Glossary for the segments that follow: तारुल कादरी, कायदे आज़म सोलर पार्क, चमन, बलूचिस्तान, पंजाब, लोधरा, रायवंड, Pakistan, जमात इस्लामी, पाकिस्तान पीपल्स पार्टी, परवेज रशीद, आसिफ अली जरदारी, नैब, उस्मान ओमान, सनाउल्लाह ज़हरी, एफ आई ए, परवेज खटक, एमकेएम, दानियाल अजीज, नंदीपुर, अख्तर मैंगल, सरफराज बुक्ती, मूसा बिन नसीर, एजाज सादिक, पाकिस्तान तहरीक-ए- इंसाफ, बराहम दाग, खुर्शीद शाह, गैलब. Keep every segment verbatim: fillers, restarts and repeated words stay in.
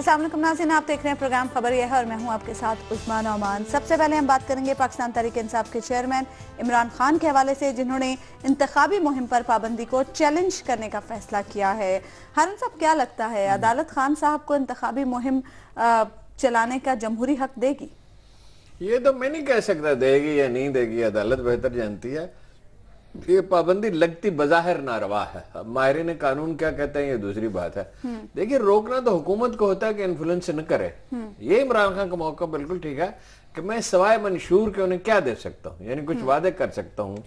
अस्सलाम वालेकुम नाज़रीन, आप देख रहे हैं प्रोग्राम खबर यह है और मैं हूं आपके साथ उस्मान ओमान। सबसे पहले हम बात करेंगे पाकिस्तान तहरीक-ए- इंसाफ के चेयरमैन इमरान खान के हवाले से, जिन्होंने इंतखाबी मुहिम पर पाबंदी को चैलेंज करने का फैसला किया है। हारून साहब, क्या लगता है अदालत खान साहब को इंतखाबी मुहिम चलाने का जमहूरी हक देगी? ये तो मैं नहीं कह सकता देगी या नहीं देगी, अदालत बेहतर जानती है। ये पाबंदी लगती बजाहिर नारवा है। अब माहिरीन कानून क्या कहते हैं ये दूसरी बात है। देखिए, रोकना तो हुकूमत को होता है कि इन्फ्लुएंस न करे। ये इमरान खान का मौका बिल्कुल ठीक है कि मैं सवाए मंशूर के उन्हें क्या दे सकता हूँ, यानी कुछ वादे कर सकता हूँ,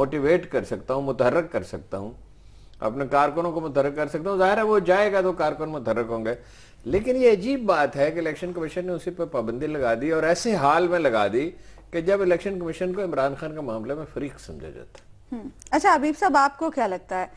मोटिवेट कर सकता हूँ, मुतहरक कर सकता हूँ, अपने कारकुनों को मुतहरक कर सकता हूँ। जाहिर है वो जाएगा तो कारकुन मुतहरक होंगे। लेकिन ये अजीब बात है कि इलेक्शन कमीशन ने उसी पर पाबंदी लगा दी, और ऐसे हाल में लगा दी कि जब इलेक्शन कमीशन को इमरान खान के मामले में फरीक समझा जाता है। अच्छा हबीब साहब, आपको क्या लगता है?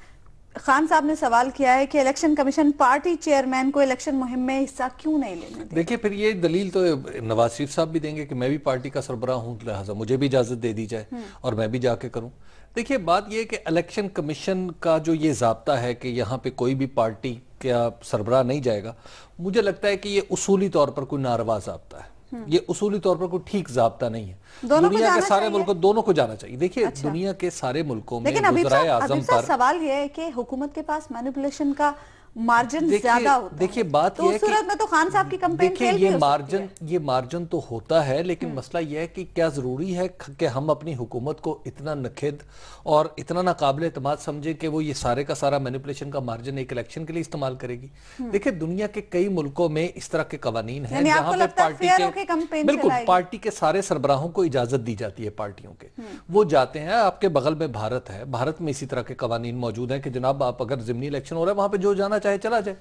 खान साहब ने सवाल किया है कि इलेक्शन कमीशन पार्टी चेयरमैन को इलेक्शन मुहिम में हिस्सा क्यों नहीं लेने देता? देखिए, फिर ये दलील तो नवाज शरीफ साहब भी देंगे कि मैं भी पार्टी का सरबराह हूं, लिहाजा मुझे भी इजाजत दे दी जाए और मैं भी जाके करूं। देखिए, बात यह कि इलेक्शन कमीशन का जो ये ज़ाब्ता है कि यहाँ पे कोई भी पार्टी का सरबराह नहीं जाएगा, मुझे लगता है कि ये उसूली तौर पर कोई नारवा ज़ाब्ता है। ये उसूली तौर पर कोई ठीक ज़ाब्ता नहीं है। दुनिया के सारे मुल्कों दोनों को जाना चाहिए। देखिए, अच्छा। दुनिया के सारे मुल्कों में वज़ीर आज़म पर सवाल ये है कि हुकूमत के पास मैनिपुलेशन का मार्जिन ज्यादा होता है। देखिए, बात यह है कि उस सूरत में तो खान साहब की कैंपेन फेल भी हो सकती है। ये मार्जिन ये मार्जिन तो होता है, लेकिन मसला यह है कि क्या जरूरी है कि हम अपनी हुकूमत को इतना नखिद और इतना नाकाबिल एतमाद समझे कि वो ये सारे का सारा मैनिपुलेशन का मार्जिन एक इलेक्शन के लिए इस्तेमाल करेगी। देखिए, दुनिया के कई मुल्कों में इस तरह के कवानीन है जहाँ पे पार्टी के बिल्कुल पार्टी के सारे सरबराहों को इजाजत दी जाती है, पार्टियों के वो जाते हैं। आपके बगल में भारत है, भारत में इसी तरह के कवानीन मौजूद है कि जनाब आप अगर जिमनी इलेक्शन हो रहा है वहां पर जो जाना चाहे चला जाए।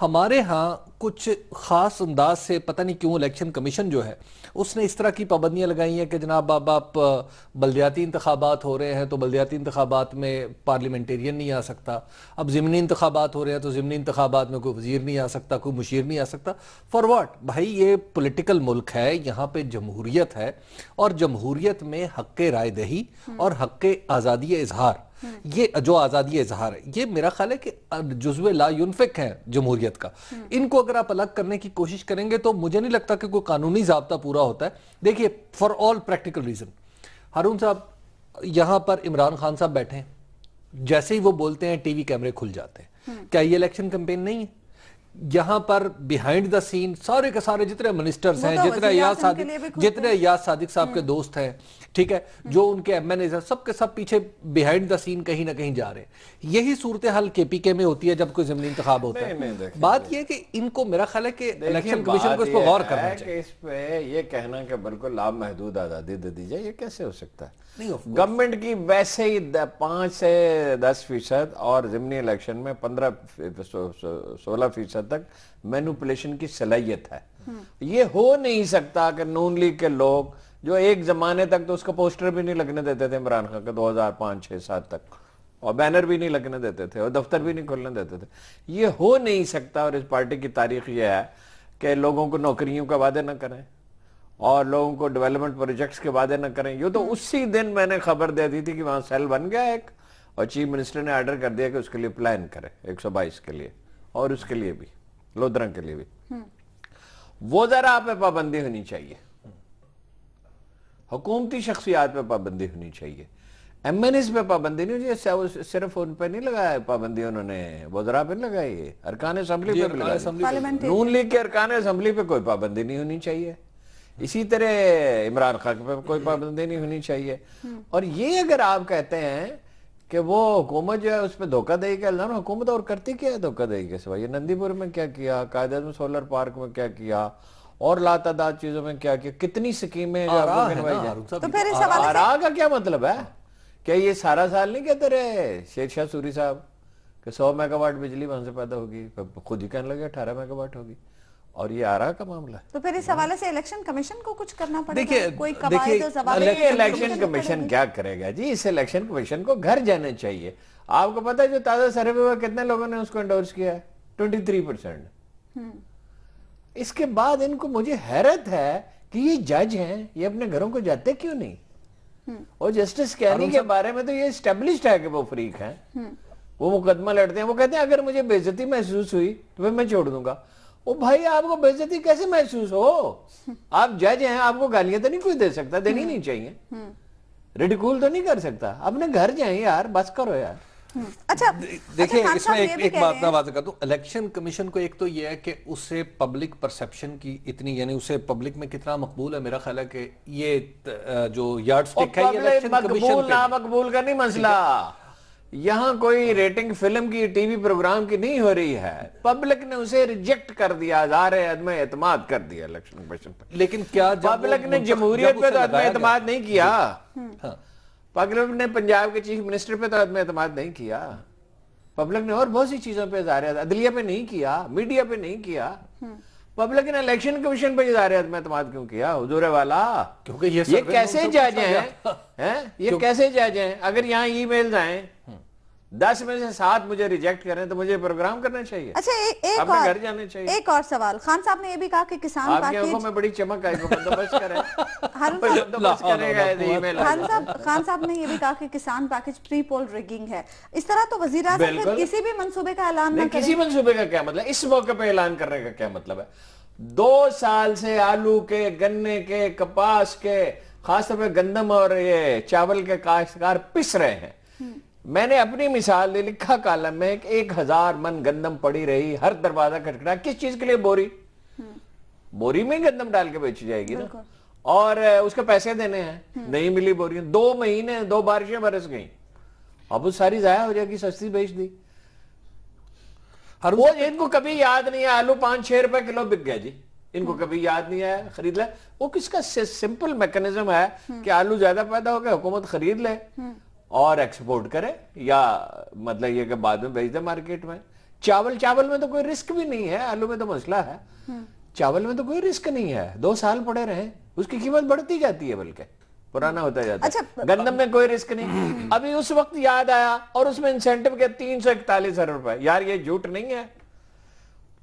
हमारे यहाँ कुछ खास अंदाज से पता नहीं क्यों इलेक्शन कमीशन जो है उसने इस तरह की पाबंदियां लगाई हैं कि जनाब आप, आप बल्दियाती इंतखाबात हो रहे हैं तो बल्दियाती इंतखाबात में पार्लियामेंटेरियन नहीं आ सकता, अब ज़िमनी इंतखाबात हो रहे हैं तो ज़िमनी इंतखाबात में कोई वजीर नहीं आ सकता, कोई मुशीर नहीं आ सकता। फॉर व्हाट भाई? ये पोलिटिकल मुल्क है, यहाँ पे जमहूरियत है और जमहूरियत में हक़ रायदही और हक़ आज़ादी इजहार, ये जो आज़ादी इजहार है, ये मेरा ख्याल है कि जुज़्व ला युनफिक है जमहूरियत का। इनको अगर आप अलग करने की कोशिश करेंगे तो मुझे नहीं लगता कि कोई कानूनी ज़ाब्ता पूरा होता है। देखिए, for all practical reason, Haroon साहब, यहाँ पर इमरान खान साहब बैठे हैं, जैसे ही वो बोलते हैं टीवी कैमरे खुल जाते हैं। क्या ये इलेक्शन कैंपेन नहीं है? यहाँ पर बिहाइंड द सीन सारे के सारे जितने मिनिस्टर्स हैं, जितने याद सादिक जितने याद सादिक साहब के दोस्त हैं, ठीक है, जो उनके एमएनए हैं, सब के सब पीछे बिहाइंड द सीन कहीं ना कहीं जा रहे हैं। यही सूरत हाल केपीके में होती है जब कोई ज़मीनी इंतखाब होता है। बात यह कि इनको मेरा ख्याल है कि इलेक्शन कमीशन को इस पर गौर करना चाहिए। इस पे ये कहना कि बिल्कुल लामहदूद आज़ादी दे दी जाए, ये कैसे हो सकता है? गवर्नमेंट की वैसे ही पाँच से दस फीसद और ज़मीनी इलेक्शन में पंद्रह सोलह फीसद तक मैनिपुलेशन की सलाहियत है। ये हो नहीं सकता कि नून लीग के लोग जो एक जमाने तक तो उसका पोस्टर भी नहीं लगने देते थे इमरान खान का, दो हजार पाँच छः सात तक, और बैनर भी नहीं लगने देते थे और दफ्तर भी नहीं खोलने देते थे। ये हो नहीं सकता। और इस पार्टी की तारीख यह है कि लोगों को नौकरियों का वादे ना करें और लोगों को डेवलपमेंट प्रोजेक्ट्स के वादे ना करें। ये तो उसी दिन मैंने खबर दे दी थी कि वहाँ सेल बन गया एक, और चीफ मिनिस्टर ने ऑर्डर कर दिया कि उसके लिए प्लान करें एक सौ बाईस के लिए और उसके लिए भी लोधरा के लिए भी। वो जरा आप में पाबंदी होनी चाहिए, हुकूमती शख्सियात पे पाबंदी होनी चाहिए, एम एन एस पे पाबंदी नहीं होनी। सिर्फ उन पे नहीं लगाया पाबंदी, उन्होंने वज़रा पे लगाई, अरकान असम्बली पे लगाई। नून लीग के अरकान असम्बली पे कोई पाबंदी नहीं होनी चाहिए। इसी तरह इमरान खान पे कोई पाबंदी नहीं होनी चाहिए। और ये अगर आप कहते हैं कि वो हुकूमत जो है उस पर धोखाधड़ी का इल्ज़ाम, हुकूमत और करती क्या है धोखाधड़ी के सिवाय? नंदीपुर में क्या किया, कायदे आज़म सोलर पार्क में क्या किया, और लातादाद चीजों में क्या किया, कितनी स्कीमें आपको तो फिर इस हवाले से आरा का क्या मतलब है? क्या ये सारा साल नहीं कहते रहे शेर शाह सूरी साहब कि सौ मेगावाट बिजली वहां से पैदा होगी, खुद ही कहने लगे अठारह मेगावाट होगी, और ये आरा का मामला है। तो फिर इस हवाले से इलेक्शन कमीशन को कुछ करना पड़ेगा। कोई देखिए, इलेक्शन कमीशन क्या करेगा जी? इस इलेक्शन कमीशन को घर जाना चाहिए। आपको पता है जो ताजा सर्वे हुआ कितने लोगों ने उसको एंडोर्स किया है? Twenty three percent. इसके बाद इनको मुझे हैरत है कि ये जज हैं, ये अपने घरों को जाते क्यों नहीं? और जस्टिस कैनी के बारे में तो ये एस्टेब्लिश्ड है कि वो फ्रीक हैं, वो मुकदमा लड़ते हैं। वो कहते हैं अगर मुझे बेइज्जती महसूस हुई तो मैं छोड़ दूंगा। ओ भाई आपको बेइज्जती कैसे महसूस हो? आप जज हैं, आपको गालियां तो नहीं कोई दे सकता, देनी नहीं चाहिए, रिडिकूल तो नहीं कर सकता। अपने घर जाए यार, बस करो यार। अच्छा देखिए अच्छा, इसमें एक, एक बात ना बात कर दूं, इलेक्शन कमीशन को एक तो ये है कि उसे पब्लिक परसेप्शन की इतनी, यानी उसे पब्लिक में कितना मकबूल है, मेरा ख्याल है कि ये जो यार्डस्टिक है इलेक्शन कमीशन पे, ना मकबूल का नहीं मसला। यहाँ कोई रेटिंग फिल्म की, टीवी प्रोग्राम की नहीं हो रही है, पब्लिक ने उसे रिजेक्ट कर दिया, आज़ार-ए-अदम एतमाद कर दिया इलेक्शन कमीशन पर। लेकिन क्या पब्लिक ने जमहूरियत पे तो अदम-ए-एतमाद नहीं किया, पब्लिक ने पंजाब के चीफ मिनिस्टर पे तो अदम-ए-एतमाद नहीं किया, पब्लिक ने और बहुत सी चीजों पे अदालत पे नहीं किया, मीडिया पे नहीं किया, पब्लिक ने इलेक्शन कमीशन पर अदम-ए-एतमाद क्यों किया हुजूर वाला? क्योंकि ये, ये कैसे जज हैं, ये कैसे जज हैं? अगर यहाँ ई मेल आए दस में से सात मुझे रिजेक्ट करें तो मुझे प्रोग्राम करना चाहिए। अच्छा ए, एक अपने और, घर जाने चाहिए। एक और सवाल, खान साहब ने ये भी कहा कि किसान आपकी आंखों में बड़ी चमक आई, बंदोबस्त करें। खान साहब खान साहब ने ये भी कहा कि किसान पैकेज प्री पोल रिगिंग है। इस तरह तो वज़ीर आज़म ने किसी भी मंसूबे का ऐलान नहीं, किसी मंसूबे का क्या मतलब, इस मौके पर ऐलान करने का क्या मतलब है? दो साल से आलू के, गन्ने के, कपास के, खासतौर पर गंदम और ये चावल के काश्तकार पिस रहे हैं। मैंने अपनी मिसाल ले लिखा कालम में कि एक हजार मन गंदम पड़ी रही, हर दरवाजा खटखटा, किस चीज के लिए? बोरी, बोरी में गंदम डाल के बेची जाएगी ना, और उसके पैसे देने हैं, नहीं मिली बोरी, दो महीने दो बारिशें बरस गई, अब वो सारी जाया हो जाएगी, सस्ती बेच दी। वो इनको कभी याद नहीं है आलू पांच छह रुपए किलो बिक गया जी, इनको कभी याद नहीं आया, खरीद लिया। वो किसका सिंपल मैकेनिज्म है कि आलू ज्यादा पैदा हो गया, हुकूमत खरीद ले और एक्सपोर्ट करे, या मतलब ये कि बाद में बेच दे मार्केट में। चावल चावल में तो कोई रिस्क भी नहीं है, आलू में तो मसला है, चावल में तो कोई रिस्क नहीं है, दो साल पड़े रहे, उसकी कीमत बढ़ती जाती है, बल्कि पुराना होता जाता है। अच्छा, गंदम में कोई रिस्क नहीं, अभी उस वक्त याद आया और उसमें इंसेंटिव के तीन सौ इकतालीस अरब रुपए। यार ये झूठ नहीं है,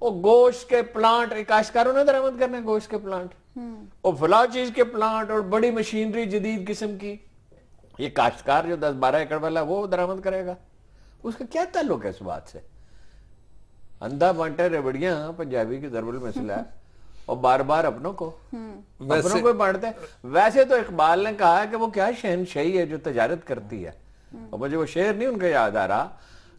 वो गोश्त के प्लांट काश्तकारों ने दरामद करने, गोश्त के प्लांट और फलाव चीज के प्लांट और बड़ी मशीनरी जदीद किस्म की, ये काश्तकार जो दस बारह एकड़ वाला वो दरामद करेगा, उसका क्या ताल्लुक है इस बात से? अंधा बांटे रेवड़ियां पंजाबी की दरबल मसला है, और बार बार अपनों को अपनों को बांटते हैं। वैसे तो इकबाल ने कहा है कि वो क्या शहनशाही है जो तजारत करती है, और मुझे वो शेर नहीं उनका याद आ रहा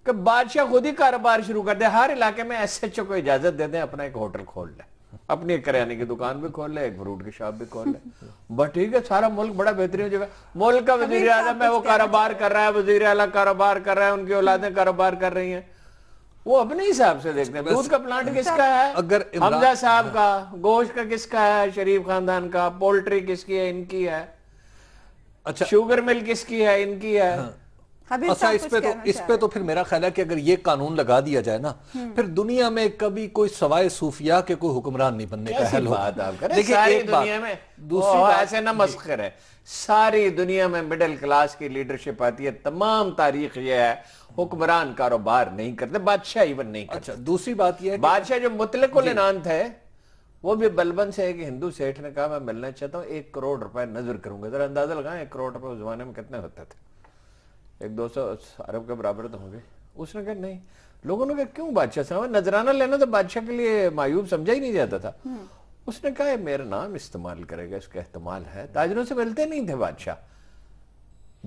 कि बादशाह खुद ही कारोबार शुरू कर दे, हर इलाके में एस एच ओ को इजाजत दे दें अपना एक होटल खोल ले, अपनी एक करियाने की दुकान भी खोल ले, एक फ्रूट की शॉप भी खोल ले, बट ठीक है सारा मुल्क बड़ा बेहतरीन जगह। मुल्क का वजीर आजम है वो कारोबार कर रहा है, वजीर आला कारोबार कर रहा है, उनकी औलादें कारोबार कर रही हैं, वो अपने हिसाब से देखते हैं। दूध का प्लांट किसका है? अगर हमजा साहब का, गोश्त का किसका है? शरीफ खानदान का। पोल्ट्री किसकी है? इनकी है। अच्छा शुगर मिल किसकी है? इनकी है। अच्छा इस पे तो इस पे तो फिर मेरा ख्याल है कि अगर ये कानून लगा दिया जाए ना, फिर दुनिया में कभी कोई सवाए सूफिया के कोई हुक्मरान नहीं बनने का हल होगा। सारी दुनिया में दूसरी बात ऐसे ना मस्खर है, सारी दुनिया में मिडिल क्लास की लीडरशिप आती है, तमाम तारीख ये है, हुक्मरान कारोबार नहीं करते, बादशाह इवन नहीं करते। अच्छा दूसरी बात यह है बादशाह जो मुतलकुल इनामत है, वो भी बलबन से एक हिंदू सेठ ने कहा मैं मिलना चाहता हूँ, एक करोड़ रुपए नजर करूंगा। जरा अंदाजा लगाए एक करोड़ रुपए उस जमाने में कितने होते थे, एक दो सौ अरब के बराबर तो होंगे। उसने कहा नहीं, लोगों ने कहा क्यों बादशाह साहब नजराना लेना तो बादशाह के लिए मायूब समझा ही नहीं जाता था। उसने कहा मेरा नाम इस्तेमाल करेगा, इसका इस्तेमाल है। ताजरों से मिलते नहीं थे बादशाह,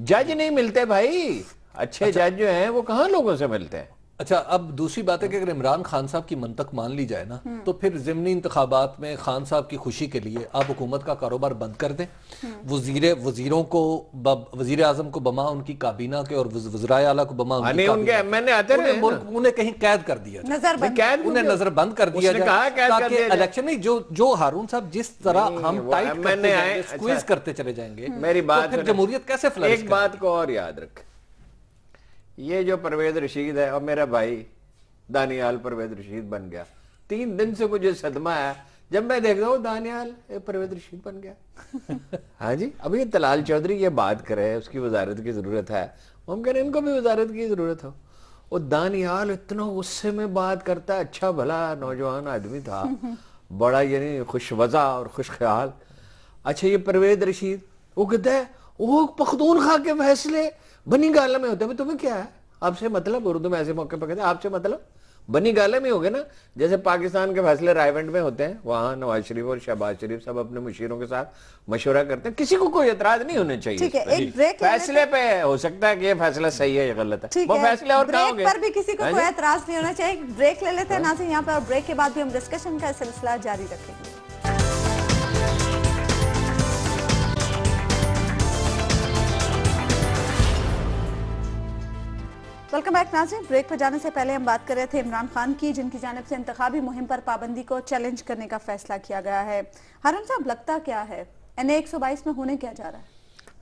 जज नहीं मिलते भाई, अच्छे अच्छा, जज जो हैं वो कहाँ लोगों से मिलते हैं। अच्छा अब दूसरी बात है कि अगर इमरान खान साहब की मंतक मान ली जाए ना, तो फिर ज़िमनी इंतखाबात में खान साहब की खुशी के लिए आप हुकूमत का कारोबार बंद कर दें, वजीरे वजीरों को वजीर आजम को बमा उनकी काबीना के और वज़राए आला को बमा उन्हें कहीं कैद कर दिया जाए, उन्हें नजर बंद कर दिया जाए, ताकि इलेक्शन में जो जो हारून साहब जिस तरह हम टाइट करते चले जाएंगे मेरी बात जमहूरियत कैसे फ्लरिश। एक बात को और याद रखें, ये जो परवेज रशीद है और मेरा भाई दानियाल परवेज रशीद बन गया, तीन दिन से मुझे सदमा है जब मैं देख रहा हूँ दानियाल ये परवेज रशीद बन गया। हाँ जी अभी तलाल चौधरी ये बात करे उसकी वजारत की जरूरत है, हम कह रहे इनको भी वजारत की जरूरत हो। और दानियाल इतना गुस्से में बात करता है, अच्छा भला नौजवान आदमी था, बड़ा यानी खुशवजा और खुश ख्याल। अच्छा ये परवेज रशीद वो कहता है वो पख्तून खा के फैसले बनी गाला में होते हैं, तुम्हें क्या है आपसे मतलब, उर्दू में ऐसे मौके पर कहते हैं आपसे मतलब, बनी गाले में हो गए ना, जैसे पाकिस्तान के फैसले रायवंड में होते हैं, वहाँ नवाज शरीफ और शहबाज शरीफ सब अपने मुशीरों के साथ मशवरा करते हैं। किसी को कोई एतराज नहीं होना चाहिए फैसले पे, हो सकता है कि ये फैसला सही है या गलत है, वो फैसले और ब्रेक पर भी किसी को कोई एतराज नहीं होना चाहिए। ब्रेक ले लेते हैं नाज़रीन यहाँ पर, और ब्रेक के बाद भी हम डिस्कशन का सिलसिला जारी रखेंगे। वेलकम बैक नाज़रीन। ब्रेक पर जाने से पहले हम बात कर रहे थे इमरान खान की, जिनकी जानिब से इंतखाबी मुहिम पर पाबंदी को चैलेंज करने का फैसला किया गया है। हारून साहब, लगता क्या है एनए एक सौ बाईस में होने क्या जा रहा है?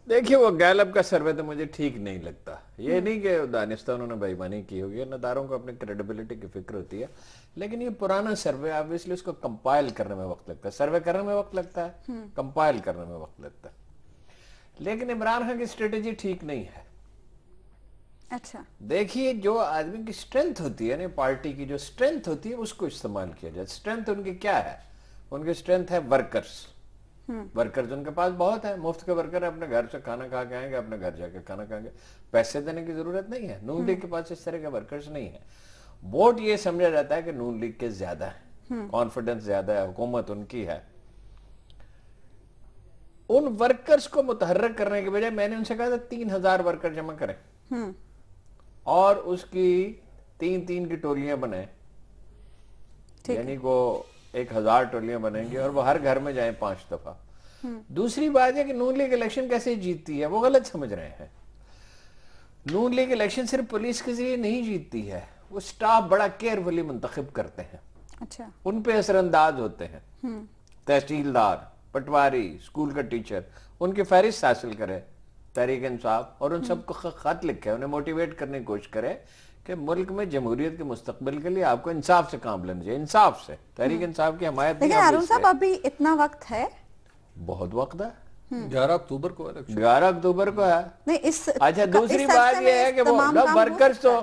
देखिए, वो गैलब का सर्वे तो मुझे ठीक नहीं लगता। ये नहीं कि दानिस्ता उन्होंने बेईमानी की होगी, नदारों को अपनी क्रेडिबिलिटी की फिक्र होती है, लेकिन ये पुराना सर्वे ऑब्वियसली उसको कंपाइल करने में वक्त लगता है, सर्वे करने में वक्त लगता है, कंपाइल करने में वक्त लगता है। लेकिन इमरान खान की स्ट्रेटेजी ठीक नहीं है। अच्छा, देखिए, जो आदमी की स्ट्रेंथ होती है ना, पार्टी की जो स्ट्रेंथ होती है उसको इस्तेमाल किया जाए। स्ट्रेंथ उनकी क्या है? उनकी स्ट्रेंथ है वर्कर्स। वर्कर्स उनके पास बहुत है, मुफ्त के वर्कर है, अपने घर से खाना खा के आएंगे, अपने घर जाके खाना खाएंगे, पैसे देने की जरूरत नहीं है। नून लीग के पास इस तरह के वर्कर्स नहीं है। वोट ये समझा जाता है कि नून लीग के ज्यादा है, कॉन्फिडेंस ज्यादा है, हुकूमत उनकी है। उन वर्कर्स को मुतहर्रिक करने के बजाय मैंने उनसे कहा था तीन हजार वर्कर जमा करें और उसकी तीन तीन की टोलियां बनाए, यानी को एक हजार टोलियां बनेंगी और वो हर घर में जाए पांच दफा। दूसरी बात है कि नून लीग इलेक्शन कैसे जीतती है, वो गलत समझ रहे हैं। नून लीग इलेक्शन सिर्फ पुलिस के जरिए नहीं जीतती है, वो स्टाफ बड़ा केयरफुली मुंतखब करते हैं। अच्छा, उन पे असरअंदाज होते हैं तहसीलदार, पटवारी, स्कूल का टीचर, उनकी फहरिस्त हासिल करे तहरीक इंसाफ और उन सबको खत लिखे, उन्हें मोटिवेट करने की कोशिश करें कि मुल्क में जमहूरियत के मुस्तकबिल के लिए आपको इंसाफ से काम लेना चाहिए। इंसाफ से, तहरीक इंसाफ की हमायत। लेकिन हारून साहब, अभी इतना वक्त है, बहुत वक्त है, ग्यारह अक्टूबर को इलेक्शन, ग्यारह अक्टूबर को है नहीं इस। अच्छा, दूसरी बात यह है कि वो वर्कर्स तो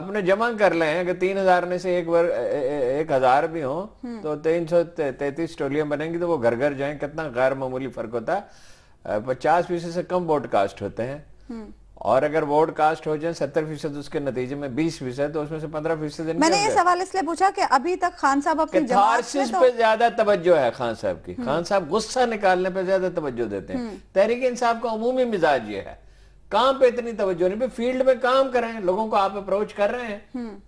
अपने जमा कर ले हैं कि तीन हजार में से एक वर्ग एक हजार भी हो तो तीन सौ तैतीस टोलियां बनेंगी, तो वो घर घर जाए। कितना गैर मामूली फर्क होता है, पचास फीसद से कम वोट कास्ट होते हैं, और अगर वोट कास्ट हो जाए सत्तर फीसद उसके नतीजे में बीस फीसद, तो उसमें से पंद्रह फीसद। मैंने ये सवाल इसलिए पूछा कि अभी तक खान साहब अपनी थारसिस पे ज्यादा तवज्जो है, खान साहब की, खान साहब गुस्सा निकालने पे ज्यादा तवज्जो देते हैं। तहरीक इंसाफ का अमूमी मिजाज ये है, काम पे इतनी तवज्जो नहीं, फील्ड में काम कर रहे हैं, लोगों को आप अप्रोच कर रहे हैं,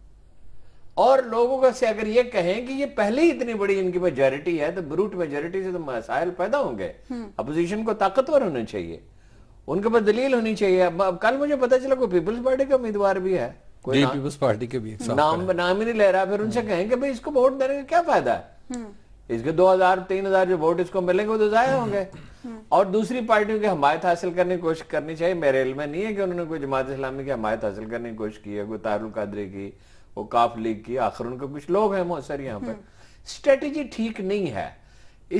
और लोगों से अगर ये कहें कि ये पहले ही इतनी बड़ी इनकी मेजॉरिटी है, तो ब्रूट मेजॉरिटी से तो मसाइल पैदा होंगे। अपोजिशन को ताकतवर होना चाहिए, उनके पास दलील होनी चाहिए। अब, अब कल मुझे पता चला कोई पीपल्स पार्टी का उम्मीदवार भी है, कोई पीपल्स पार्टी के भी नाम नाम ही नहीं ले रहा। फिर उनसे कहें कि भाई इसको वोट देने का क्या फायदा है, इसके दो हजार तीन हजार जो वोट इसको मिलेंगे वो तो जाया होंगे। और दूसरी पार्टियों की हमायत हासिल करने की कोशिश करनी चाहिए। मेरे इल्म में नहीं है कि उन्होंने कोई जमात इस्लामी की हमायत हासिल करने की कोशिश की है, कोई तारुल कादरी की, वो काफ लीग की, आखिर उनके कुछ लोग हैं बहुत सारे। यहाँ पर स्ट्रेटेजी ठीक नहीं है,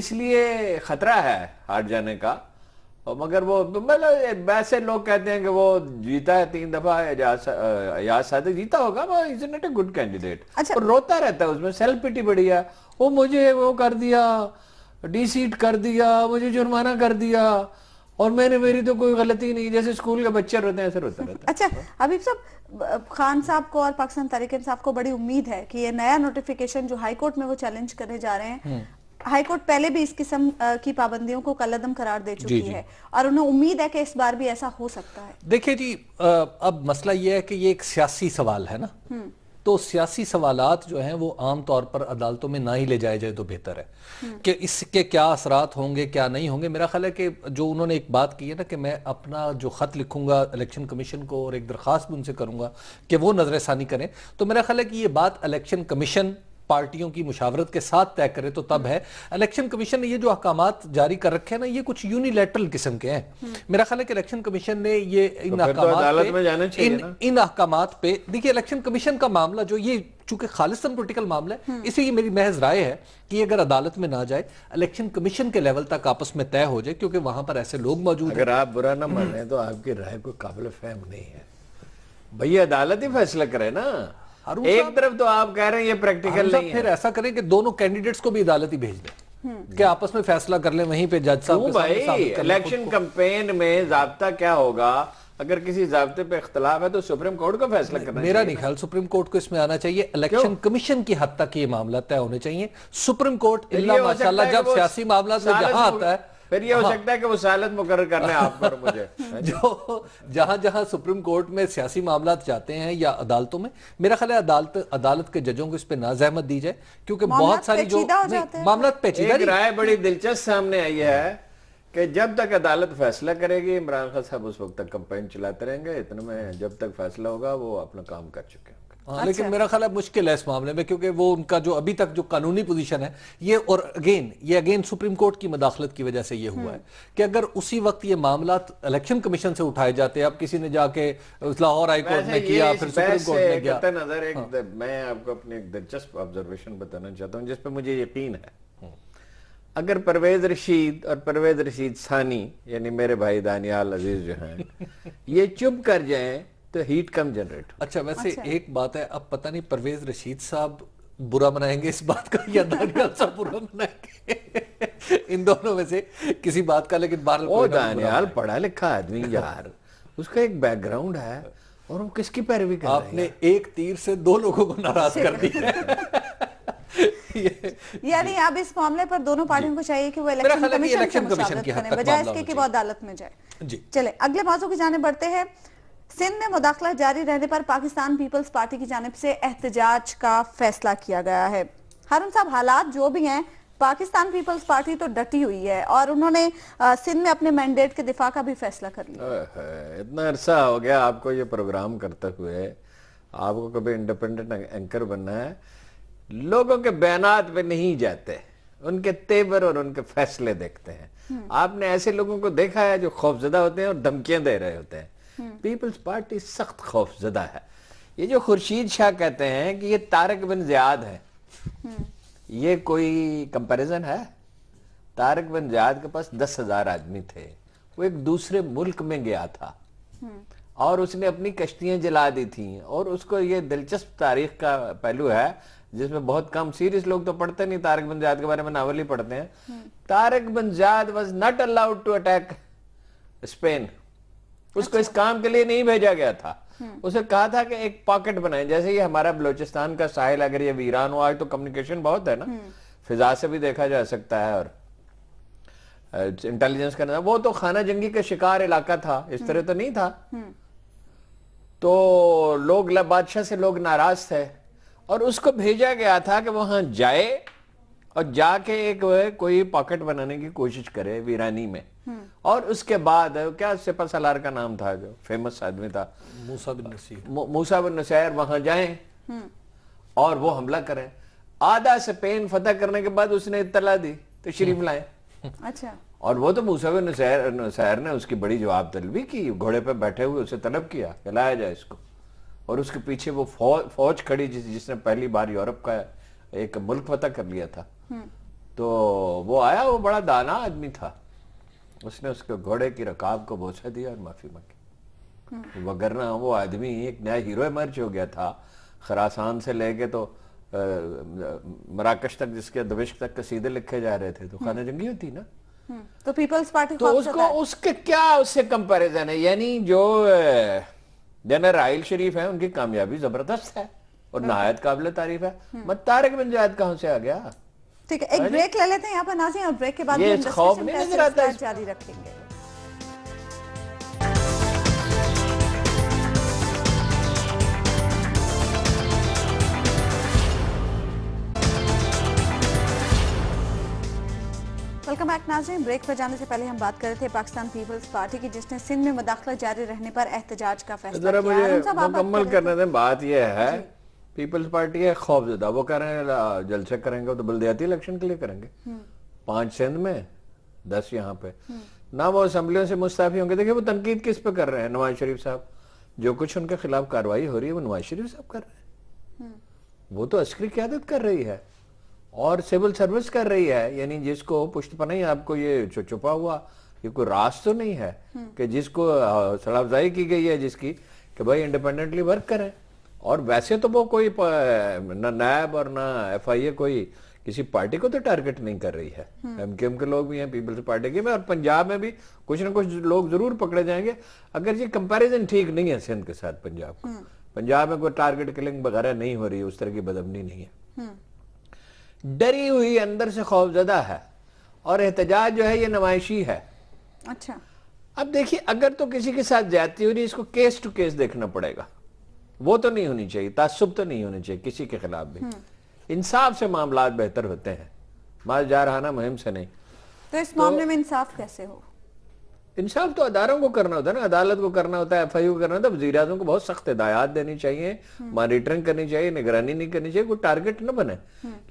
इसलिए खतरा है हार जाने का। और मगर वो मतलब वैसे लोग कहते हैं कि वो जीता है तीन दफा, एजाज सादिक जीता होगा, वो is not a good candidate. और रोता रहता है, उसमें सेल्फ पिटी बड़ी है, वो मुझे वो कर दिया, डी सीट कर दिया, मुझे जुर्माना कर दिया, और मैंने मेरी तो कोई गलती नहीं, जैसे स्कूल के बच्चे रोते हैं ऐसे रोता रहता है। अच्छा हबीब साहब, खान साहब को और पाकिस्तान तहरीक इंसाफ को बड़ी उम्मीद है कि ये नया नोटिफिकेशन जो हाई कोर्ट में वो चैलेंज करने जा रहे हैं, हाई कोर्ट पहले भी इस किस्म की पाबंदियों को कलअदम करार दे चुकी है, और उन्हें उम्मीद है कि इस बार भी ऐसा हो सकता है। देखिये जी, अब मसला ये है कि ये एक सियासी सवाल है ना, तो सियासी सवालात जो हैं वो आमतौर पर अदालतों में ना ही ले जाए जाए तो बेहतर है कि इसके क्या असरात होंगे क्या नहीं होंगे। मेरा ख्याल है कि जो उन्होंने एक बात की है ना कि मैं अपना जो ख़त लिखूंगा इलेक्शन कमीशन को और एक दरख्वास्त भी उनसे करूंगा कि वो नज़रसानी करें, तो मेरा ख्याल है कि ये बात इलेक्शन कमीशन पार्टियों की मुशावरत के साथ तय करें तो तब है। इलेक्शन कमीशन ने ये जो अहकामात जारी कर रखे हैं ना, ये कुछ यूनिलैटरल किस्म के हैं। मेरा ख्याल है कि इलेक्शन कमीशन ने ये इन अहकामात पे इन इन अहकामात पे देखिए, इलेक्शन कमीशन का मामला जो ये चूंकि खालिसन पॉलिटिकल मामला है, इसलिए मेरी महज राय है कि अगर अदालत में ना जाए, इलेक्शन कमीशन के लेवल तक आपस में तय हो जाए, क्योंकि वहां पर ऐसे लोग मौजूद हैं। अगर आप बुरा ना माने तो आपकी राय को काबिल फहम नहीं है, भैया अदालत ही फैसला करे ना। एक तरफ तो आप कह रहे हैं ये प्रैक्टिकल नहीं है, फिर ऐसा करें कि दोनों कैंडिडेट्स को भी अदालत ही भेज दें कि आपस में फैसला कर लें वहीं पे जज साहब। भाई इलेक्शन कैंपेन में जाब्ता क्या होगा, अगर किसी ज़ाब्ते पे इख्तलाफ है तो सुप्रीम कोर्ट को फैसला करना, मेरा नहीं ख्याल सुप्रीम कोर्ट को इसमें आना चाहिए। इलेक्शन कमीशन की हद तक ये मामला तय होने चाहिए। सुप्रीम कोर्ट इल्ला माशाल्लाह जब सियासी मामला जहां आता है फिर ये हो हाँ। सकता है कि वो सालत मुकर्रर करना है आपको और मुझे। जो जहाँ जहाँ सुप्रीम कोर्ट में सियासी मामला जाते हैं या अदालतों में, मेरा ख्याल है अदालत अदालत के जजों को इस पे ना जहमत दी जाए, क्योंकि बहुत सारी जो मामला पेचीदा। एक राय बड़ी दिलचस्प सामने आई है कि जब तक अदालत फैसला करेगी इमरान खान साहब उस वक्त तक कंपेन चलाते रहेंगे, इतने में जब तक फैसला होगा वो अपना काम कर चुके हैं। हाँ, लेकिन मेरा ख्याल है मुश्किल है इस मामले में, क्योंकि वो उनका जो अभी तक जो कानूनी पोजीशन है ये, और अगेन ये अगेन सुप्रीम कोर्ट की मदाखलत की वजह से ये हुआ है कि अगर उसी वक्त ये मामला इलेक्शन कमीशन से उठाए जाते हैं, अब किसी ने जाके लाहौर हाई कोर्ट ने किया, फिर सुप्रीम कोर्ट ने किया। नजर एक हाँ। मैं आपको अपनी एक दिलचस्प ऑब्जर्वेशन बताना चाहता हूँ जिसपे मुझे यकीन है। अगर परवेज रशीद और परवेज रशीद सानी यानी मेरे भाई दानियाल अजीज जो हैं ये चुप कर जाएं तो हीट कम जनरेट। अच्छा वैसे अच्छा। एक बात है, अब पता नहीं परवेज रशीद साहब बुरा मनाएंगे इस बात का या दानियाल साहब बुरा मनाएंगे इन दोनों में से किसी बात का, लेकिन बार वो दानियाल पढ़ा लिखा आदमी यार, उसका एक बैकग्राउंड है और वो किसकी पैरवी कर रहा है। आपने एक तीर से दो लोगों को नाराज कर दिया। यानी अब इस मामले पर दोनों पार्टियों को चाहिए कि वो इलेक्शन कमीशन से मुशावरत करें बजाय इसके कि वो अदालत में जाए। चले अगले मौजू की जानिब बढ़ते हैं। सिंध में मुदाखलत जारी रहने पर पाकिस्तान पीपल्स पार्टी की जानिब से एहतजाज का फैसला किया गया है। हारून साहब, हालात जो भी हैं पाकिस्तान पीपल्स पार्टी तो डटी हुई है और उन्होंने सिंध में अपने मैंडेट के दिफा का भी फैसला कर लिया। इतना अरसा हो गया आपको ये प्रोग्राम करते हुए, आपको कभी इंडिपेंडेंट एंकर बनना है। लोगों के बयानात पे नहीं जाते, उनके तेवर और उनके फैसले देखते हैं। आपने ऐसे लोगों को देखा है जो खौफजदा होते हैं और धमकियां दे रहे होते हैं। पीपल्स पार्टी सख्त खौफजदा है। ये जो खुर्शीद शाह कहते हैं कि ये तारक बिन ज़ियाद है, ये कोई कंपैरिजन है? तारक बिन ज़ियाद के पास दस हजार आदमी थे, वो एक दूसरे मुल्क में गया था और उसने अपनी कश्तियां जला दी थी और उसको ये दिलचस्प तारीख का पहलू है जिसमें बहुत कम सीरियस लोग तो पढ़ते नहीं, तारक बिन ज़ियाद के बारे में नावल ही पढ़ते हैं। Tariq bin Ziyad was not allowed to attack Spain, उसको इस काम के लिए नहीं भेजा गया था। उसे कहा था कि एक पॉकेट बनाएं, जैसे ये हमारा बलोचिस्तान का साहिल अगर ये वीरान हुआ है तो कम्युनिकेशन बहुत है ना, फिजा से भी देखा जा सकता है और इंटेलिजेंस का ना, वो तो खाना जंगी का शिकार इलाका था, इस तरह तो नहीं था। तो लोग बादशाह से लोग नाराज थे और उसको भेजा गया था कि वहां जाए और जाके एक कोई पॉकेट बनाने की कोशिश करे वीरानी में। और उसके बाद क्या सिपा सलार का नाम था जो फेमस आदमी था, मूसा बिन नसीर, मूसा बिन नसीर वहां जाएं और वो हमला करें। आधा स्पेन फतह करने के बाद उसने इत्तला दी तो शरीफ लाए। अच्छा, और वो तो मूसा बिन नसीर नसीर ने उसकी बड़ी जवाब तलबी की, घोड़े पर बैठे हुए उसे तलब किया लाया जाए इसको, और उसके पीछे वो फौज फौज खड़ी जिस, जिसने पहली बार यूरोप का एक मुल्क फतह कर लिया था। तो वो आया, वो बड़ा दाना आदमी था, उसने उसके घोड़े की रकाब को बोसा दिया और माफी मांगी, वगरना वो आदमी एक नया हीरो इमर्ज हो गया था। खरासान से लेके तो मराकश तक जिसके दमिश्क तक कसीदे लिखे जा रहे थे, तो खाना जंगी होती ना, तो पीपल्स पार्टी तो उसको उसके क्या उससे कंपेरिजन है। यानी जो जनरल राहिल शरीफ है उनकी कामयाबी जबरदस्त है और नहायत काबिल तारीफ है, मत तारक बिन ज़ियाद कहां से आ गया। ठीक है, एक ब्रेक ले लेते हैं यहाँ पर नाज़रीन और ब्रेक के बाद ये खौफ नहीं नजर आता है, जारी रखेंगे। वेलकम बैक नाज़रीन, ब्रेक पर जाने से पहले हम बात कर रहे थे पाकिस्तान पीपल्स पार्टी की जिसने सिंध में मुदाखलत जारी रहने पर एहतजाज का फैसला किया है। मुझे मुकम्मल करने दें, बात यह है पीपल्स पार्टी है खौफजदा, वो कह रहे हैं जलसे करेंगे तो बलदियाती इलेक्शन के लिए करेंगे, पांच सिंध में दस यहाँ पे ना, वो असम्बलियों से मुस्ताफी होंगे। देखिये वो तनकीद किस पे कर रहे हैं, नवाज शरीफ साहब, जो कुछ उनके खिलाफ कार्रवाई हो रही है वो नवाज शरीफ साहब कर रहे हैं, वो तो अस्करी क़यादत कर रही है और सिविल सर्विस कर रही है। यानी जिसको पुष्टपना ही आपको ये छुपा हुआ, ये कोई राज तो नहीं है कि जिसको सड़ावजाई की गई है जिसकी, कि भाई इंडिपेंडेंटली वर्क करें। और वैसे तो वो कोई ना नायब और ना एफ आई ए कोई किसी पार्टी को तो टारगेट नहीं कर रही है। एमकेएम के लोग भी हैं, पीपल्स पार्टी के भी, और पंजाब में भी कुछ ना कुछ लोग जरूर पकड़े जाएंगे। अगर ये कंपैरिजन ठीक नहीं है सिंध के साथ पंजाब का, पंजाब में कोई टारगेट किलिंग वगैरह नहीं हो रही है, उस तरह की बदअमनी नहीं है। डरी हुई अंदर से खौफजदा है, और एहतजाज जो है ये नुमाइशी है। अच्छा, अब देखिए अगर तो किसी के साथ ज्यादती हो रही है, इसको केस टू केस देखना पड़ेगा। वो तो नहीं होनी चाहिए, तासुब तो नहीं होनी चाहिए किसी के खिलाफ भी, इंसाफ से मामला बेहतर होते हैं, मार जा रहा मुहिम से नहीं। तो इस मामले तो, में इंसाफ कैसे हो? इंसाफ तो अदारों को करना होता है ना, अदालत को करना होता है, एफ आई यू को करना होता है, वज़ीर-ए-आज़म को बहुत सख्त हिदायत देनी चाहिए, मॉनिटरिंग करनी चाहिए, निगरानी नहीं करनी चाहिए, कोई टारगेट न बने।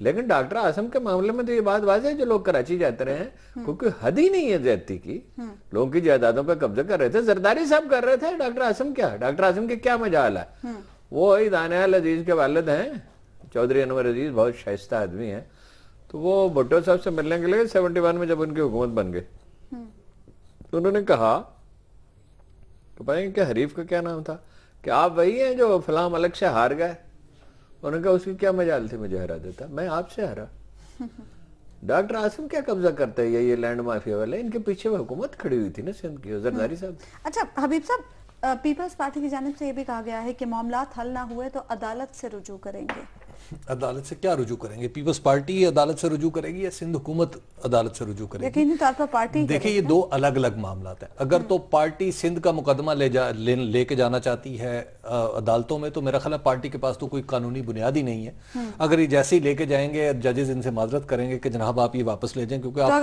लेकिन डॉक्टर आसम के मामले में तो ये बात वाज़ेह है, जो लोग कराची जाते रहे हैं, क्योंकि हद ही नहीं है ज्यादती की, लोगों की जायदादों पर कब्जा कर रहे थे। जरदारी साहब कर रहे थे, डॉक्टर आसम क्या, डॉक्टर आसम के क्या मजाल है? वो दानियाल अजीज के वालिद हैं, चौधरी अनवर अजीज, बहुत शाइस्ता आदमी है। तो वो भुट्टो साहब से मिलने के लिए सेवेंटी वन में जब उनकी हुकूमत बन गई, तो उन्होंने कहा कि भाई क्या हरीफ का क्या नाम था कि आप वही हैं जो फलाम अलग से हार गए। उन्होंने कहा उसकी क्या मजाल थी मुझे हरा देता, मैं आपसे हारा। डॉक्टर आसिम क्या कब्जा करते हैं, ये ये लैंड माफिया वाले, इनके पीछे वो हुकूमत खड़ी हुई थी ना सिंध की, जरदारी साहब। अच्छा हबीब साहब, पीपल्स पार्टी की जानिब से ये भी कहा गया है कि मामला हल ना हुए तो अदालत से रुजू करेंगे। अदालत से क्या रुजू करेंगे? पीपल्स पार्टी अदालत से रुजू करेगी या सिंध हुकूमत अदालत से रुजू करेगी? यकीनी तौर पर पार्टी। देखिए ये दो अलग अलग मामला है। अगर तो पार्टी सिंध का मुकदमा ले जा ले, लेके जाना चाहती है अदालतों में, तो मेरा ख्याल है पार्टी के पास तो कोई कानूनी बुनियाद ही नहीं है। अगर ये जैसे ही लेके जाएंगे, जजेज इनसे माजरत करेंगे कि जनाब आप ये वापस ले जाएं, क्योंकि आप कौन है।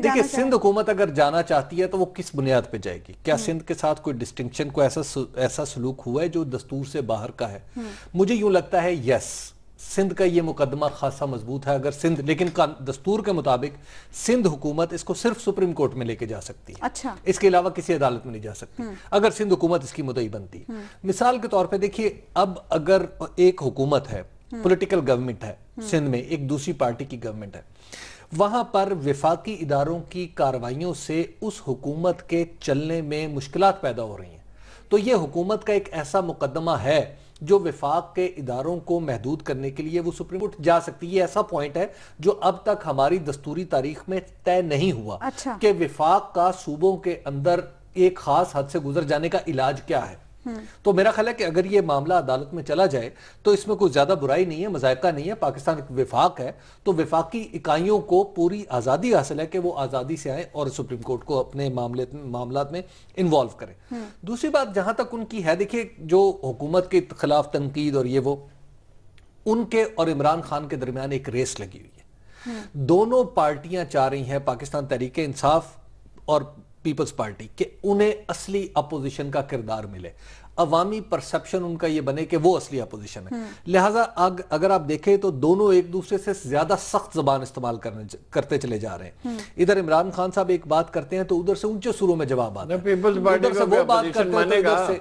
देखिए सिंध हुकूमत अगर जाना चाहती है तो वो किस बुनियाद पर जाएगी? क्या सिंध के साथ कोई डिस्टिंक्शन, कोई ऐसा ऐसा सलूक हुआ है जो दस्तूर से बाहर का है? मुझे यूं लगता है यस, सिंध का ये मुकदमा खासा मजबूत है। अगर सिंध, लेकिन दस्तूर के मुताबिक सिंध हुकूमत इसको सिर्फ सुप्रीम कोर्ट में लेके जा सकती है। अच्छा। इसके अलावा किसी अदालत में नहीं जा सकती अगर सिंध हुकूमत इसकी मुद्दई बनती। मिसाल के तौर पे देखिए, अब अगर एक हुकूमत है, पॉलिटिकल गवर्नमेंट है सिंध में, एक दूसरी पार्टी की गवर्नमेंट है, वहां पर विफाकी इदारों की कार्रवाइयों से उस हुकूमत के चलने में मुश्किलात पैदा हो रही हैं। तो यह हुकूमत का एक ऐसा मुकदमा है जो विफाक के इदारों को महदूद करने के लिए वो सुप्रीम कोर्ट जा सकती है। ऐसा पॉइंट है जो अब तक हमारी दस्तूरी तारीख में तय नहीं हुआ। अच्छा। कि विफाक का सूबों के अंदर एक खास हद से गुजर जाने का इलाज क्या है। तो मेरा ख्याल है कि अगर ये मामला अदालत में चला जाए तो इसमें कोई ज्यादा बुराई नहीं है, मजायका नहीं है। पाकिस्तान एक विफाक है, तो विफाकी इकाइयों को पूरी आजादी हासिल है कि वो आजादी से आए और सुप्रीम कोर्ट को अपने मामले मामलात में इन्वॉल्व करें। दूसरी बात जहां तक उनकी है, देखिए जो हुकूमत के खिलाफ तनकीद और ये वो, उनके और इमरान खान के दरमियान एक रेस लगी हुई है। दोनों पार्टियां चाह रही हैं, पाकिस्तान तहरीके इंसाफ और पीपल्स पार्टी, के उन्हें असली अपोजिशन का किरदार मिले। अवामी परसेप्शन उनका ये बने कि वो असली अपोजिशन है। लिहाजा अग, अगर आप देखें तो दोनों एक दूसरे से ज्यादा सख्त जबान इस्तेमाल करने करते चले जा रहे हैं। इधर इमरान खान साहब एक बात करते हैं तो उधर से ऊंचे सुरों में जवाब आता है, उधर से वो बात करते हैं तो इधर से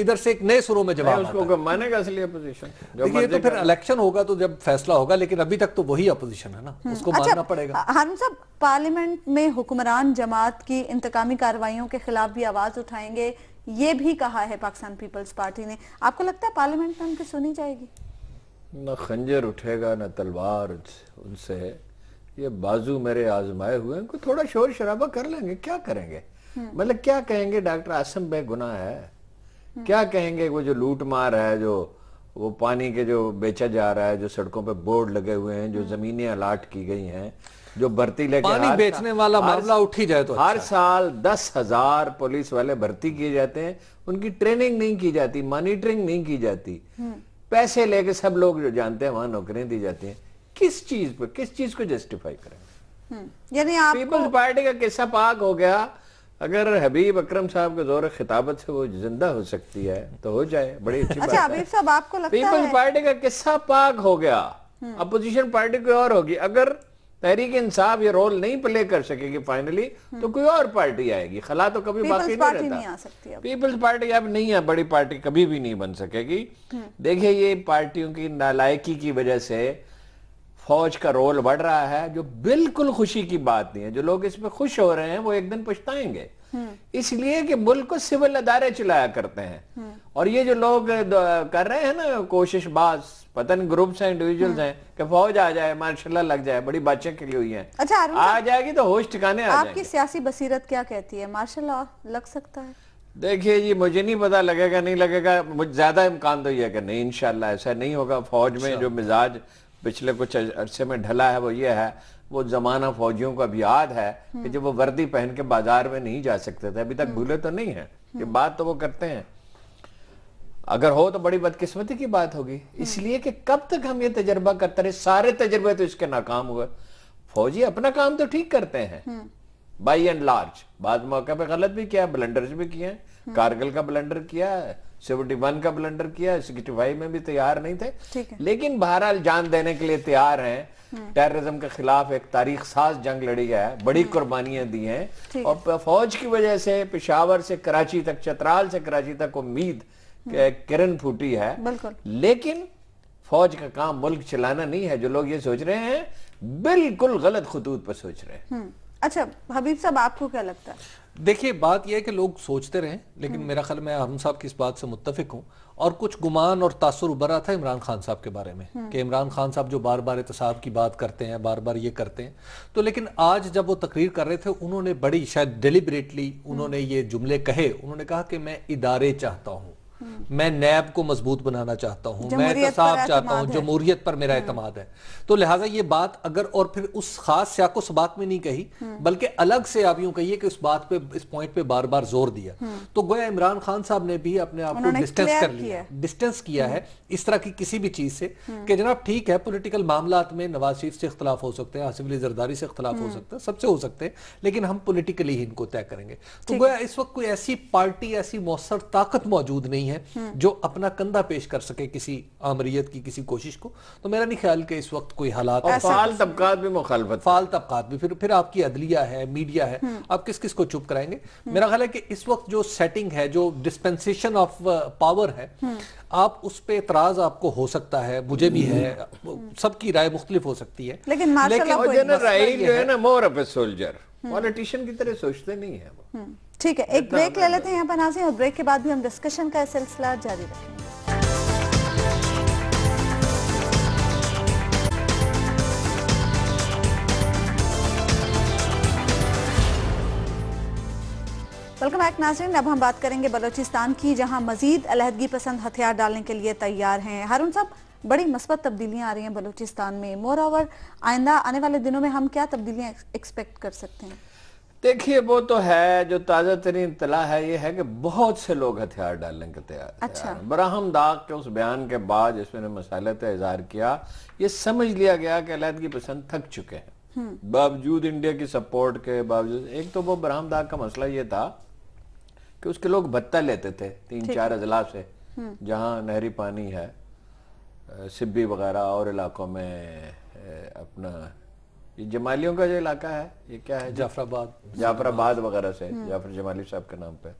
इधर से एक नए सुरों में जवाब आता है। मानेगा असली अपोजिशन? देखिए तो फिर इलेक्शन होगा तो जब फैसला होगा, लेकिन अभी तक तो वही अपोजिशन है ना, उसको मानना पड़ेगा। हम सब पार्लियामेंट में हुक्मरान जमात की इंतकामी कार्रवाइयों के खिलाफ भी आवाज उठाएंगे, ये भी कहा है पाकिस्तान पीपल्स पार्टी ने। आपको लगता है पार्लियामेंट में उनकी सुनी जाएगी? ना खंजर उठेगा ना तलवार उनसे, ये बाजू मेरे आजमाए हुए, उनको थोड़ा शोर शराबा कर लेंगे, क्या करेंगे? मतलब क्या कहेंगे डॉक्टर आसिम बेगुनाह है, क्या कहेंगे वो जो लूट मार है, जो वो पानी के जो बेचा जा रहा है, जो सड़कों पे बोर्ड लगे हुए हैं, जो जमीनें अलाट की गई हैं, जो भर्ती लेके पानी बेचने वाला मामला उठ ही जाए तो हर अच्छा। साल दस हजार पुलिस वाले भर्ती किए जाते हैं, उनकी ट्रेनिंग नहीं की जाती, मॉनिटरिंग नहीं की जाती, पैसे लेके सब लोग जो जानते हैं वहां नौकरियां दी जाती हैं। किस चीज पर, किस चीज को जस्टिफाई करेंगे? यानी आप पीपल्स पार्टी का किस्सा पाक हो गया। अगर हबीब अकरम साहब के दौर खिताबत से वो जिंदा हो सकती है तो हो जाए, बड़ी अच्छी बात है। हबीब साहब आपको लगता है पीपल्स पार्टी का किस्सा पाक हो गया, अपोजिशन पार्टी कोई और होगी। अगर तहरीक इंसाफ ये रोल नहीं प्ले कर सकेगी फाइनली, तो कोई और पार्टी आएगी। खला तो कभी बाकी नहीं रहता। पीपल्स पार्टी अब नहीं है, बड़ी पार्टी कभी भी नहीं बन सकेगी। देखिए ये पार्टियों की नालायकी की वजह से फौज का रोल बढ़ रहा है, जो बिल्कुल खुशी की बात नहीं है। जो लोग इस पे खुश हो रहे हैं वो एक दिन पछताएंगे। इसलिए कि मुल्क को सिविल अदारे चलाया करते हैं। और ये जो लोग कर रहे हैं ना कोशिश, बाज पता नहीं ग्रुप्स हैं, इंडिविजुअल्स हैं कि फौज आ जाए, मार्शल लग जाए, बड़ी बातचीत के लिए हुई है। अच्छा आ जाएगी तो होश ठिकाने आ जाएगी। आपकी सियासी बसीरत क्या कहती है, मार्शल लग सकता है? देखिए ये मुझे नहीं पता लगेगा नहीं लगेगा, मुझे ज्यादा इम्कान तो यह कि नहीं, इंशाल्लाह ऐसा नहीं होगा। फौज में जो मिजाज पिछले कुछ अरसे में ढला है वो ये है, वो जमाना फौजियों को अभी याद है कि जब वो वर्दी पहन के बाजार में नहीं जा सकते थे, अभी तक भूले तो नहीं है। ये बात तो वो करते हैं, अगर हो तो बड़ी बदकिस्मती की बात होगी। इसलिए कि कब तक हम ये तजर्बा करते रहे, सारे तजर्बे तो इसके नाकाम हुए। फौजी अपना काम तो ठीक करते हैं बाई एंड लार्ज, बाद मौके पे गलत भी किया, ब्लंडर्स भी किए हैं, कारगिल का ब्लंडर किया, सेवेंटी वन का ब्लंडर किया, सिक्सटी फाइव में भी तैयार नहीं थे, लेकिन बहरहाल जान देने के लिए तैयार हैं। टेररिज्म के खिलाफ एक तारीख साज जंग लड़ी है, बड़ी कुर्बानियां दी हैं, और फौज की वजह से पेशावर से कराची तक, चतराल से कराची तक उम्मीद किरण फूटी है। लेकिन फौज का काम मुल्क चलाना नहीं है, जो लोग ये सोच रहे हैं बिल्कुल गलत खतूत पर सोच रहे हैं। अच्छा हबीब साहब आपको क्या लगता है? देखिए बात यह है कि लोग सोचते रहें, लेकिन मेरा ख्याल मैं हम साहब की इस बात से मुत्तफिक हूँ। और कुछ गुमान और तासुर उभरा था इमरान खान साहब के बारे में कि इमरान खान साहब जो बार बार एहतसाब की बात करते हैं, बार बार ये करते हैं, तो लेकिन आज जब वो तकरीर कर रहे थे उन्होंने बड़ी शायद डेलिब्रेटली उन्होंने ये जुमले कहे। उन्होंने कहा कि मैं इदारे चाहता हूँ, मैं नैब को मजबूत बनाना चाहता हूँ, मैं एहतसाब चाहता हूँ, जमहूरियत पर मेरा एतमाद है। तो लिहाजा ये बात अगर, और फिर उस खास सियाको सबात में नहीं कही बल्कि अलग से आप यूं कहिए कि उस बात पे, इस पॉइंट पे बार बार जोर दिया। तो गोया इमरान खान साहब ने भी अपने आप को डिस्टेंस कर लिया, डिस्टेंस किया है इस तरह की किसी भी चीज से कि जनाब ठीक है पोलिटिकल मामला में नवाज शरीफ से इख्तलाफ हो सकते हैं, आसिफ अली जरदारी से इख्तलाफ हो सकता है, सबसे हो सकते हैं, लेकिन हम पोलिटिकली ही इनको तय करेंगे। तो गोया इस वक्त कोई ऐसी पार्टी, ऐसी मौसर ताकत मौजूद नहीं है जो अपना कंधा पेश कर सके किसी आमरीयत की किसी कोशिश को। तो मेरा नहीं ख्याल कि इस वक्त कोई हालात, और फाल तबकात भी मुखालफत, फाल तबकात भी, फिर फिर आपकी अदलिया है, मीडिया है, आप किस किस को चुप कराएंगे। मेरा ख्याल है कि इस वक्त जो सेटिंग है, जो डिस्पेंसेशन ऑफ पावर है, आप उस पे इतराज आपको हो सकता है, मुझे भी है, सबकी राय मुख्तलिफ हो सकती है, लेकिन पॉलिटिशियन की तरह सोचते नहीं है। ठीक है एक ब्रेक ले लेते हैं यहाँ पर नाज़रीन, और ब्रेक के बाद भी हम डिस्कशन का सिलसिला जारी रखेंगे। वेलकम बैक नाज़रीन, अब हम बात करेंगे बलूचिस्तान की, जहाँ मजीद अलहदगी पसंद हथियार डालने के लिए तैयार हैं। हारून साहब बड़ी मस्बत तब्दीलियाँ आ रही हैं बलूचिस्तान में, मोर ओवर आइंदा आने वाले दिनों में हम क्या तब्दीलियाँ एक्सपेक्ट कर सकते हैं? देखिए वो तो है, जो ताज़ा तरीन इत्तला है ये है कि बहुत से लोग हथियार डालने के तैयार। अच्छा बराहम दाग के उस बयान के बाद जिसमें मसाले का इजहार किया, ये समझ लिया गया कि अलहदगी पसंद थक चुके हैं बावजूद इंडिया की सपोर्ट के बावजूद। एक तो वो बराहम दाग का मसला ये था कि उसके लोग भत्ता लेते थे तीन चार अजला से, जहाँ नहरी पानी है सिब्बी वगैरह और इलाकों में, अपना ये जमालियों का जो इलाका है ये क्या है, जाफराबाद, जाफराबाद वगैरह से, जाफर जमाली साहब के नाम पे,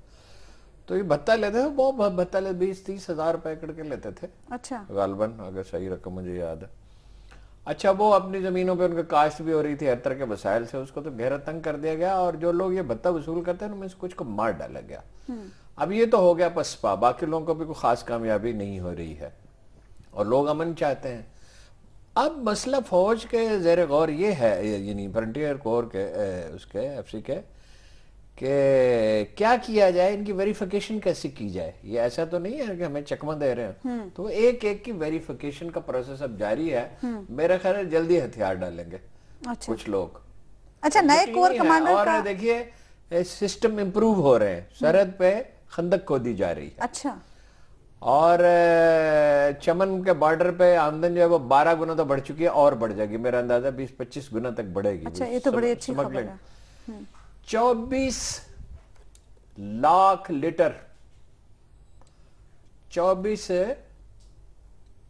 तो ये भत्ता लेते थे, बहुत भत्ता लेते, बीस तीस हजार रुपए करके लेते थे। अच्छा गालबन अगर सही रकम मुझे याद है। अच्छा वो अपनी जमीनों पे उनका काश्त भी हो रही थी, हर तरह के वसाइल से, उसको तो गहरा तंग कर दिया गया, और जो लोग ये भत्ता वसूल करते हैं उनमें से कुछ को मार डाला गया। अब ये तो हो गया पसपा, बाकी लोगों को भी कोई खास कामयाबी नहीं हो रही है, और लोग अमन चाहते हैं। अब मसला फौज के ज़ेर गौर ये है, यानी फ्रंटियर कोर के उसके एफसी के, के क्या किया जाए, इनकी वेरिफिकेशन कैसे की जाए। ये ऐसा तो नहीं है कि हमें चकमा दे रहे हैं, तो एक एक की वेरिफिकेशन का प्रोसेस अब जारी है। मेरा ख्याल है जल्दी हथियार डालेंगे। अच्छा। कुछ लोग अच्छा नए कोर कमांडर और देखिए सिस्टम इम्प्रूव हो रहे हैं, सरहद पे खंदक खोदी जा रही है। अच्छा और चमन के बॉर्डर पे आमदन जो है वो बारह गुना तो बढ़ चुकी है, और बढ़ जाएगी मेरा अंदाजा, बीस पच्चीस गुना तक बढ़ेगी। अच्छा ये तो बड़ी अच्छी खबर है। चौबीस लाख लीटर चौबीस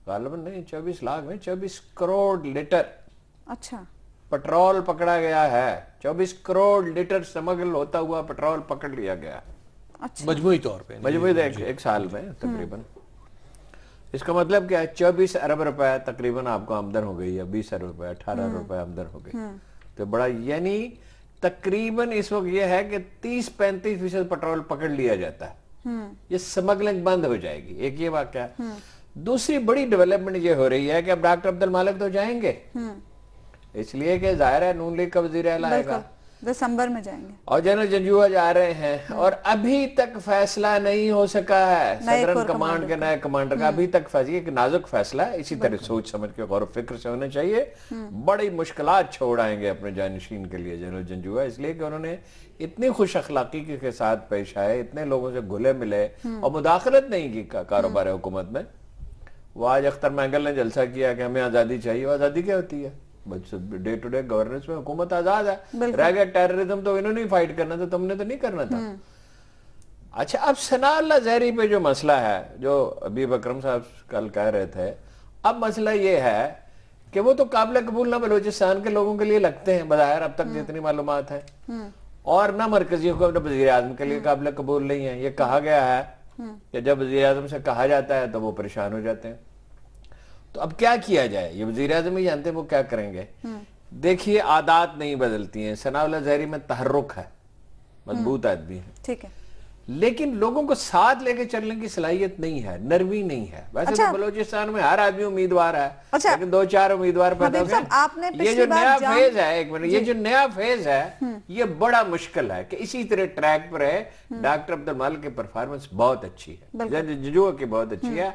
गालबन नहीं चौबीस लाख में चौबीस करोड़ लीटर अच्छा पेट्रोल पकड़ा गया है। चौबीस करोड़ लीटर स्मगल होता हुआ पेट्रोल पकड़ लिया गया। अच्छा। मजमूई तौर पे मजमूई एक, एक साल में तकरीबन, इसका मतलब क्या है, चौबीस अरब रुपए तकरीबन आपको आमदन हो गई है, बीस अरब रुपए, अठारह अरब रुपए आमदन हो गई। तो बड़ा यानी तकरीबन इस वक्त यह है कि तीस पैंतीस फीसद पेट्रोल पकड़ लिया जाता है, ये स्मगलिंग बंद हो जाएगी। एक ये वाकया है। दूसरी बड़ी डेवलपमेंट ये हो रही है कि अब डॉक्टर अब्दुल मालिक तो जाएंगे, इसलिए कि जाहिर है नून लीग का वजीर आला आएगा दिसंबर में जाएंगे और जनरल जंजुआ जा रहे हैं और अभी तक फैसला नहीं हो सका है सदरन कमांड के नए कमांडर का। अभी तक फैसला एक नाजुक फैसला है, इसी तरह सोच समझ के गौर फिक्र से होना चाहिए। बड़ी मुश्किलात छोड़ आएंगे अपने जानशीन के लिए जनरल जंजुआ, इसलिए कि उन्होंने इतनी खुश अखलाकी के साथ पेश आए, इतने लोगों से घुले मिले और मुदाखलत नहीं की कारोबार हुकूमत में। वो आज अख्तर मैंगल ने जलसा किया कि हमें आज़ादी चाहिए। आज़ादी क्या होती है? डे टू डे गवर्नेंस में हुकूमत आजाद है, रह गया टेररिज्म तो इन्होंने फाइट करना था, तुमने तो नहीं करना था। अच्छा, अब सनाउल्लाह ज़हरी पे जो मसला है, जो अभी बकरम साहब कल कह रहे थे, अब मसला ये है कि वो तो काबिल कबूल ना बलोचिस्तान के लोगों के लिए लगते हैं बज़ाहिर, अब तक जितनी मालूमात है, और ना मरकजी हुकूमत वज़ीर आज़म के लिए काबिल कबूल नहीं है। ये कहा गया है कि जब वज़ीर आज़म से कहा जाता है तो वो परेशान हो जाते हैं। तो अब क्या किया जाए, ये वजीर आजम ही जानते हैं वो क्या करेंगे। देखिए, आदत नहीं बदलती हैं। सनाउल्लाह ज़हरी में तहर्रुक है, मजबूत आदमी है, ठीक है, लेकिन लोगों को साथ लेके चलने की सलाहियत नहीं है, नरमी नहीं है। वैसे अच्छा। तो बलोचिस्तान में हर आदमी उम्मीदवार है, अच्छा। लेकिन दो चार उम्मीदवार पैदा हुए। आपने ये जो नया फेज है, एक मिनट, ये जो नया फेज है ये बड़ा मुश्किल है कि इसी तरह ट्रैक पर है। डॉक्टर अब्दुल मालिक की परफॉर्मेंस बहुत अच्छी है, जुआ की बहुत अच्छी है,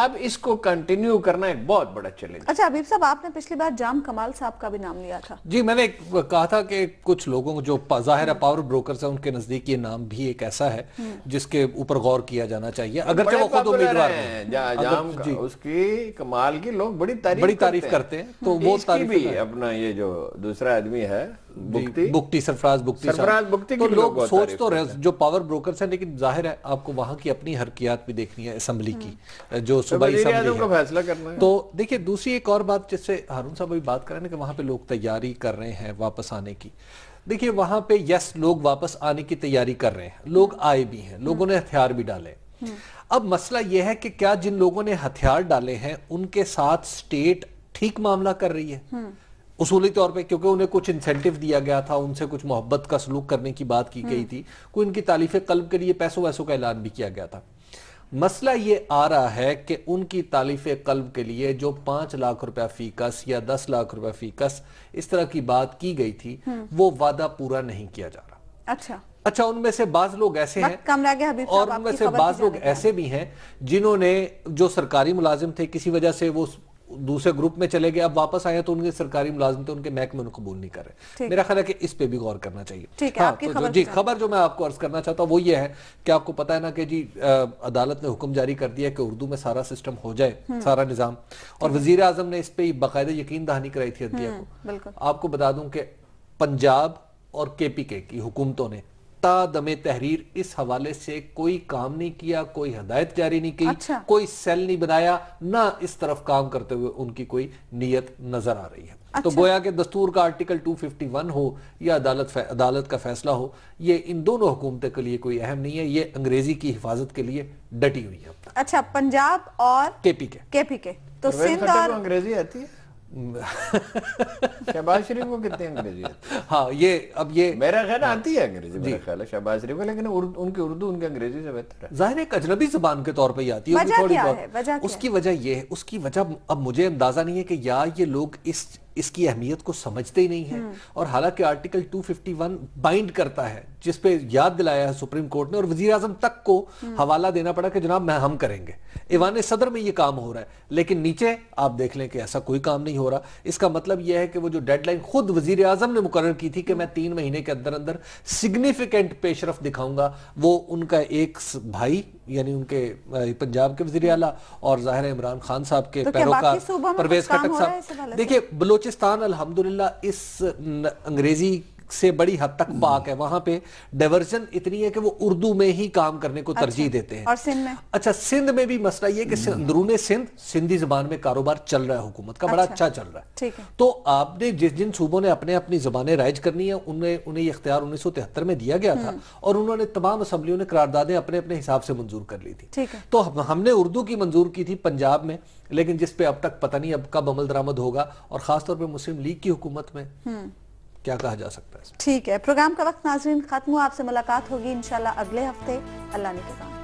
अब इसको कंटिन्यू करना एक बहुत बड़ा चैलेंज। अच्छा हबीब साहब, आपने पिछली बार जाम कमाल साहब का भी नाम लिया था। जी, मैंने कहा था कि कुछ लोगों को जो जाहिर पावर ब्रोकर्स हैं उनके नजदीक ये नाम भी एक ऐसा है जिसके ऊपर गौर किया जाना चाहिए, अगर वो खुद उम्मीदवार हैं। जाम जी उसकी कमाल की लोग बड़ी तारीफ बड़ी तारीफ करते हैं, तो वो भी अपना ये जो दूसरा आदमी है बुक्ती सरफराज बुक्ती बुक्ती तो लोग सोच तो रहे जो पावर ब्रोकर्स हैं, लेकिन जाहिर है आपको वहां की अपनी हरकियात भी देखनी है असेंबली की, जो सूबाई असेंबली का फैसला करना है। तो देखिए, दूसरी एक और बात जिससे हारून साहब भी बात कर रहे हैं कि वहां पे लोग तैयारी कर रहे हैं वापस आने की। देखिए, वहां पे यस लोग वापस आने की तैयारी कर रहे हैं, लोग आए भी हैं, लोगों ने हथियार भी डाले। अब मसला यह है कि क्या जिन लोगों ने हथियार डाले हैं उनके साथ स्टेट ठीक मामला कर रही है उसूली तौर पे, क्योंकि उन्हें कुछ इंसेंटिव दिया गया था, उनसे कुछ मोहब्बत का सलूक करने की बात की गई थी, कोई इनकी तारीफ कल्ब के लिए पैसों वैसों का ऐलान भी किया गया था। मसला ये आ रहा है कि उनकी तारीफ कल्ब के लिए जो पांच लाख रुपया फीकस या दस लाख रुपया फीकस इस तरह की बात की गई थी, वो वादा पूरा नहीं किया जा रहा। अच्छा अच्छा उनमें से बाज लोग ऐसे हैं और उनमें से बाज लोग ऐसे भी हैं जिन्होंने, जो सरकारी मुलाजिम थे, किसी वजह से वो दूसरे ग्रुप में चले गए, अब वापस आए तो उनके सरकारी मुलाजिम थे, उनके महकमे उनको कबूल नहीं कर रहे। मेरा ख्याल है कि इस पे भी गौर करना चाहिए। ठीक है, हाँ, आपकी तो खबर जी खबर जो मैं आपको अर्ज करना चाहता हूँ वो ये है कि आपको पता है ना कि जी आ, अदालत ने हुक्म जारी कर दिया कि उर्दू में सारा सिस्टम हो जाए, सारा निजाम, और वजीर आजम ने इस पे बाकायदा यकीन दहानी कराई थी अदलिया को। आपको बता दूं कि पंजाब और के पी के की हुकूमतों ने तादमे तहरीर इस हवाले से कोई काम नहीं किया, कोई हदायत जारी नहीं की, अच्छा। कोई सेल नहीं बनाया, ना इस तरफ काम करते हुए उनकी कोई नीयत नजर आ रही है। अच्छा। तो गोया के दस्तूर का आर्टिकल दो सौ इक्यावन हो या अदालत अदालत का फैसला हो, ये इन दोनों हुकूमतों के लिए कोई अहम नहीं है, ये अंग्रेजी की हिफाजत के लिए डटी हुई है। अच्छा, पंजाब और के पी के के पी के तो अंग्रेजी आती है शहबाज शरीफ को कितनी अंग्रेजी आती है? हाँ, ये अब ये मेरा ख्याल आती है अंग्रेजी, मेरा ख्याल है शहबाज शरीफ को, लेकिन उनकी उर्दू उनकी अंग्रेजी से बेहतर है। जाहिर है अजनबी ज़बान के तौर पे ही आती है। वजह क्या है? वजह उसकी वजह ये है, उसकी वजह अब मुझे अंदाजा नहीं है कि या ये लोग इस इसकी अहमियत को समझते ही नहीं है, और हालांकि आर्टिकल दो सौ इक्यावन बाइंड करता है, जिसपे याद दिलाया है सुप्रीम कोर्ट ने, और वजीर आजम तक को हवाला देना पड़ा कि जनाब मैं हम करेंगे, ईवान सदर में ये काम हो रहा है, लेकिन नीचे आप देख लें कि ऐसा कोई काम नहीं हो रहा। इसका मतलब यह है कि वो जो डेडलाइन खुद वजीर आजम ने मुकर्रर की थी कि मैं तीन महीने के अंदर अंदर सिग्निफिकेंट पेशरफ दिखाऊंगा, वो उनका एक भाई यानी उनके पंजाब के वजीर आला और जाहिर इमरान खान साहब के पैरोकार परवेज खटक साहब। देखिए, बलोचिस्तान अल्हम्दुलिल्लाह इस अंग्रेजी से बड़ी हद तक पाक है, वहां पे डाइवर्जन इतनी है कि वो उर्दू में ही काम करने को तरजीह अच्छा, देते हैं। और सिंध में? अच्छा, सिंध में भी मसला ये कि अंदरूने सिंध सिंधी जबान में कारोबार चल रहा है, हुकूमत का बड़ा अच्छा चल रहा है, ठीक है। तो आपने जिस जिन सूबों ने अपने अपनी जबानें राइज करनी है उन्हें उन्हें इख्तियार उन्नीस सौ तिहत्तर में दिया गया था और उन्होंने तमाम असम्बलियों ने करारदादें अपने अपने हिसाब से मंजूर कर ली थी। तो हमने उर्दू की मंजूर की थी पंजाब में, लेकिन जिसपे अब तक पता नहीं अब कब अमल दरामद होगा, और खासतौर पर मुस्लिम लीग की हुकूमत में क्या कहा जा सकता है। ठीक है, प्रोग्राम का वक्त नाज़रीन खत्म हुआ, आपसे मुलाकात होगी इंशाल्लाह अगले हफ्ते। अल्लाह ने के